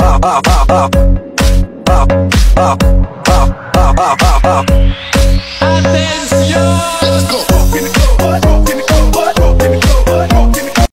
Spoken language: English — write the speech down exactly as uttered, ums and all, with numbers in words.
Up, up, up, up, up, up, up, up, up, up.